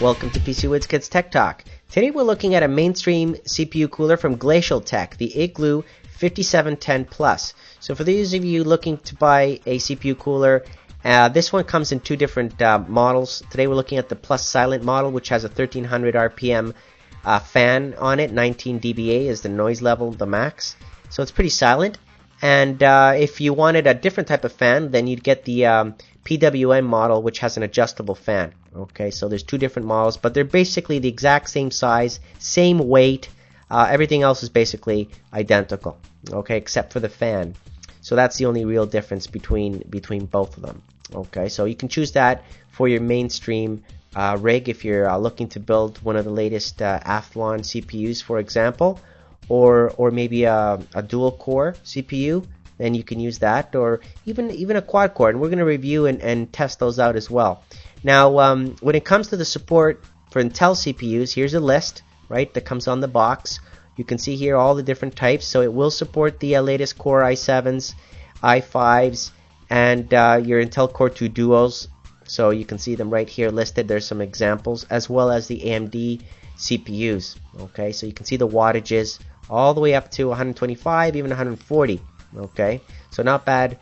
Welcome to PC Wiz Kids Tech Talk. Today we're looking at a mainstream CPU cooler from Glacial Tech, the Igloo 5710 Plus. So for those of you looking to buy a CPU cooler, this one comes in two different models. Today we're looking at the Plus Silent model, which has a 1300 RPM fan on it. 19 dBA is the noise level, the max. So it's pretty silent. And if you wanted a different type of fan, then you'd get the PWM model, which has an adjustable fan. Okay, so there's two different models, but they're basically the exact same size, same weight. Everything else is basically identical, okay, except for the fan. So that's the only real difference between both of them. Okay, so you can choose that for your mainstream rig if you're looking to build one of the latest Athlon CPUs, for example, or maybe a dual core CPU. Then you can use that, or even a quad core, and we're going to review and test those out as well. Now, when it comes to the support for Intel CPUs, here's a list, right, that comes on the box. You can see here all the different types, so it will support the latest Core i7s, i5s, and your Intel Core 2 Duos, so you can see them right here listed. There's some examples, as well as the AMD CPUs, okay, so you can see the wattages all the way up to 125, even 140. Okay, so not bad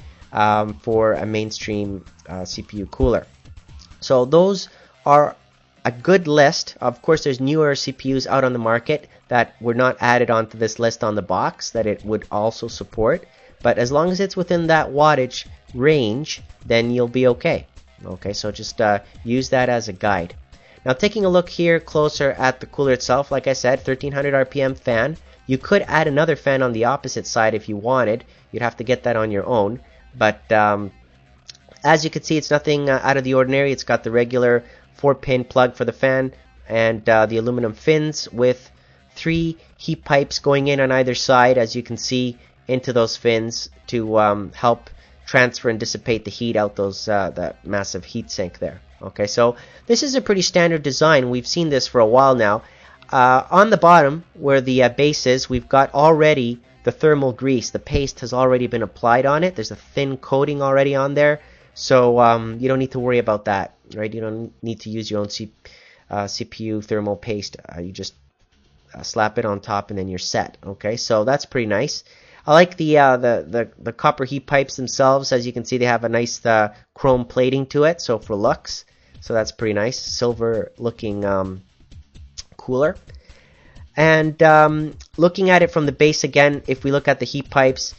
for a mainstream CPU cooler. So those are a good list. Of course, there's newer CPUs out on the market that were not added onto this list on the box that it would also support. But as long as it's within that wattage range, then you'll be okay. Okay, so just use that as a guide. Now, taking a look here closer at the cooler itself, like I said, 1300 RPM fan. You could add another fan on the opposite side if you wanted. You'd have to get that on your own. But as you can see, it's nothing out of the ordinary. It's got the regular 4-pin plug for the fan and the aluminum fins with 3 heat pipes going in on either side, as you can see, into those fins to help transfer and dissipate the heat out those that massive heat sink there. Okay, so this is a pretty standard design. We've seen this for a while now. On the bottom, where the base is, we've got already the thermal grease. The paste has already been applied on it. There's a thin coating already on there, so you don't need to worry about that, right? You don't need to use your own CPU thermal paste. You just slap it on top, and then you're set. Okay, so that's pretty nice. I like the copper heat pipes themselves. As you can see, they have a nice chrome plating to it, so for looks, so that's pretty nice, silver-looking cooler. And looking at it from the base again, if we look at the heat pipes,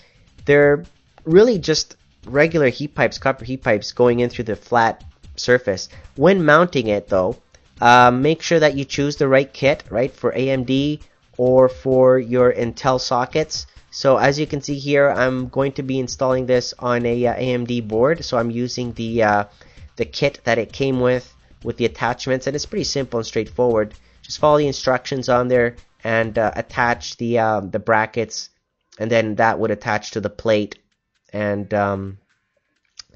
they're really just regular heat pipes, copper heat pipes going in through the flat surface. When mounting it though, make sure that you choose the right kit, right, for AMD or for your Intel sockets. So as you can see here, I'm going to be installing this on a AMD board, so I'm using the kit that it came with the attachments, and it's pretty simple and straightforward. Just follow the instructions on there and attach the brackets, and then that would attach to the plate and to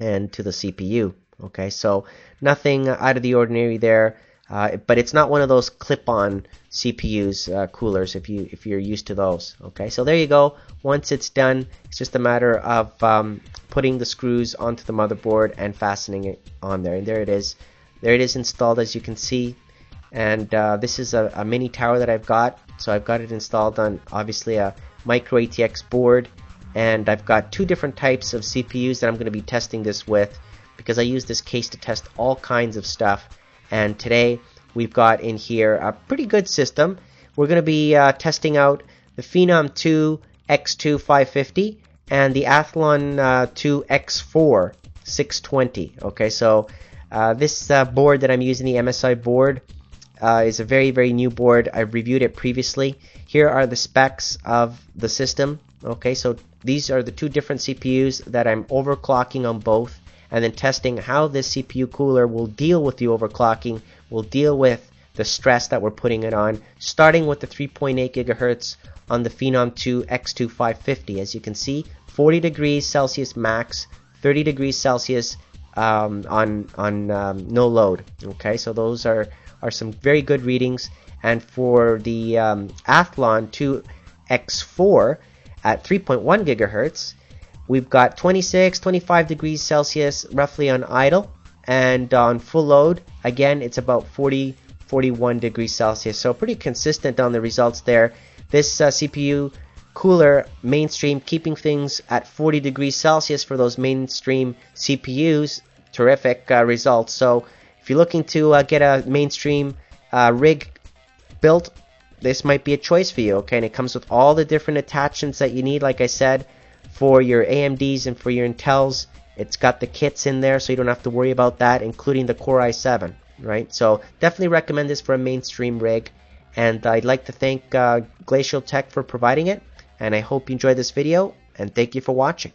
the CPU. Okay, so nothing out of the ordinary there, but it's not one of those clip-on CPUs coolers if you're used to those. Okay, so there you go. Once it's done, it's just a matter of putting the screws onto the motherboard and fastening it on there, and there it is. There it is installed, as you can see. And this is a mini tower that I've got, so I've got it installed on obviously a micro ATX board, and I've got 2 different types of CPUs that I'm going to be testing this with, because I use this case to test all kinds of stuff. And today we've got in here a pretty good system. We're going to be testing out the Phenom 2 X2 550 and the Athlon 2 X4 620. Okay, so this board that I'm using, the MSI board, is a very, very new board. I've reviewed it previously. Here are the specs of the system. Okay, so these are the 2 different CPUs that I'm overclocking on both, and then testing how this CPU cooler will deal with the overclocking, will deal with the stress that we're putting it on, starting with the 3.8 gigahertz on the Phenom 2 X2 550. As you can see, 40 degrees Celsius max, 30 degrees Celsius on no load. Okay, so those are some very good readings. And for the Athlon 2 X4 at 3.1 gigahertz, we've got 26, 25 degrees Celsius roughly on idle, and on full load, again, it's about 40, 41 degrees Celsius. So pretty consistent on the results there. This CPU cooler mainstream, keeping things at 40 degrees Celsius for those mainstream CPUs. Terrific results. So if you're looking to get a mainstream rig built, this might be a choice for you. Okay, and it comes with all the different attachments that you need, like I said, for your AMDs and for your Intels. It's got the kits in there, so you don't have to worry about that, including the Core i7, right? So definitely recommend this for a mainstream rig, and I'd like to thank Glacial Tech for providing it, and I hope you enjoyed this video, and thank you for watching.